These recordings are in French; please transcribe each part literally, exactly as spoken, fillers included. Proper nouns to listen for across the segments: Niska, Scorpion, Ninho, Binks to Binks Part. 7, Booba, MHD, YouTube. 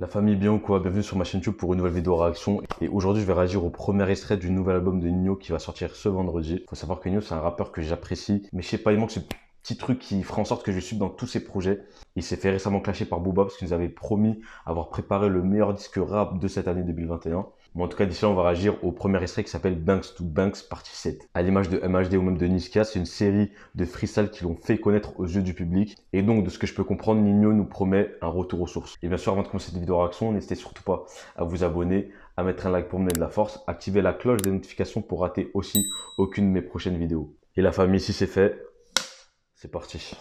La famille, bien ou quoi? Bienvenue sur ma chaîne YouTube pour une nouvelle vidéo réaction. Et aujourd'hui, je vais réagir au premier extrait du nouvel album de Ninho qui va sortir ce vendredi. Faut savoir que Ninho, c'est un rappeur que j'apprécie, mais je sais pas, il manque ce petit truc qui ferait en sorte que je suis dans tous ses projets. Il s'est fait récemment clasher par Booba parce qu'il nous avait promis avoir préparé le meilleur disque rap de cette année deux mille vingt et un. Bon, en tout cas, d'ici là, on va réagir au premier extrait qui s'appelle Binks to Binks Part sept. À l'image de M H D ou même de Niska, c'est une série de freestyle qui l'ont fait connaître aux yeux du public. Et donc, de ce que je peux comprendre, Ninho nous promet un retour aux sources. Et bien sûr, avant de commencer cette vidéo réaction, n'hésitez surtout pas à vous abonner, à mettre un like pour me donner de la force, activer la cloche des notifications pour rater aussi aucune de mes prochaines vidéos. Et la famille, si c'est fait, c'est parti.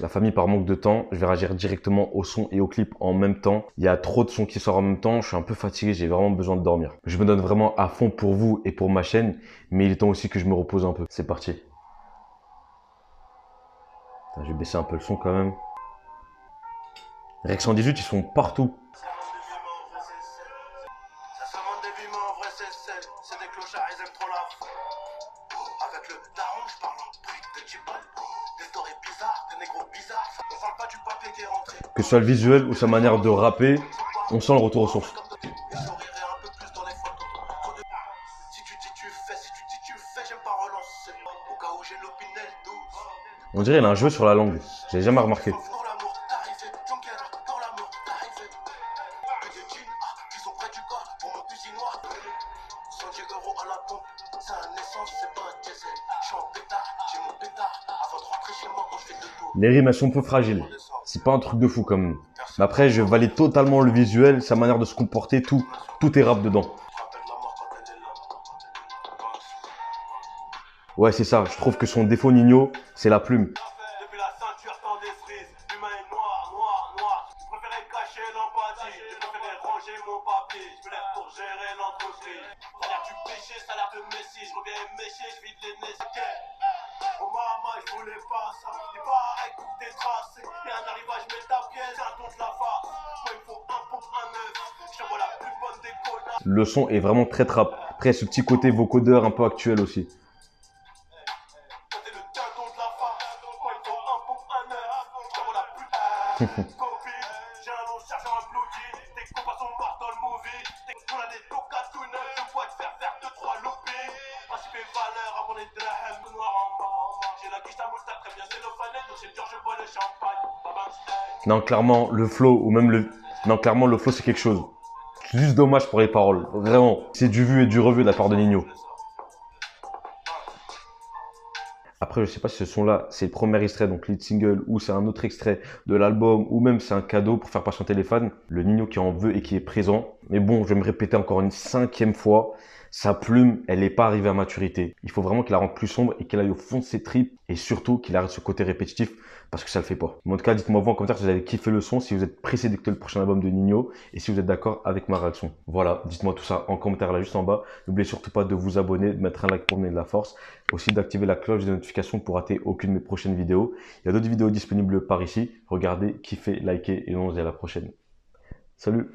La famille, par manque de temps, je vais réagir directement au son et au clip en même temps. Il y a trop de sons qui sortent en même temps, je suis un peu fatigué, j'ai vraiment besoin de dormir. Je me donne vraiment à fond pour vous et pour ma chaîne, mais il est temps aussi que je me repose un peu. C'est parti. Je vais baisser un peu le son quand même. Rex cent dix-huit, ils sont partout. Que ce soit le visuel ou sa manière de rapper, on sent le retour aux sources. On dirait qu'il a un jeu sur la langue, j'ai jamais remarqué. Les rimes, elles sont un peu fragiles. C'est pas un truc de fou quand même. Mais après, je valide totalement le visuel, sa manière de se comporter, tout. Tout est rap dedans. Ouais, c'est ça. Je trouve que son défaut, Ninho, c'est la plume. Le son est vraiment très trap. Après, ce petit côté vocodeur un peu actuel aussi. Non, clairement, le flow ou même le... Non, clairement, le flow, c'est quelque chose. C'est juste dommage pour les paroles. Vraiment. C'est du vu et du revu de la part de Ninho. Après, je sais pas si ce son-là, c'est le premier extrait, donc lead single, ou c'est un autre extrait de l'album, ou même c'est un cadeau pour faire patienter les fans. Le Ninho qui en veut et qui est présent. Mais bon, je vais me répéter encore une cinquième fois. Sa plume, elle n'est pas arrivée à maturité. Il faut vraiment qu'il la rende plus sombre et qu'elle aille au fond de ses tripes. Et surtout qu'il arrête ce côté répétitif parce que ça le fait pas. En tout cas, dites-moi vous en commentaire si vous avez kiffé le son, si vous êtes pressé d'écouter le prochain album de Ninho et si vous êtes d'accord avec ma réaction. Voilà, dites-moi tout ça en commentaire là juste en bas. N'oubliez surtout pas de vous abonner, de mettre un like pour me donner de la force. Aussi d'activer la cloche de notification pour rater aucune de mes prochaines vidéos. Il y a d'autres vidéos disponibles par ici. Regardez, kiffez, likez et on se dit à la prochaine. Salut!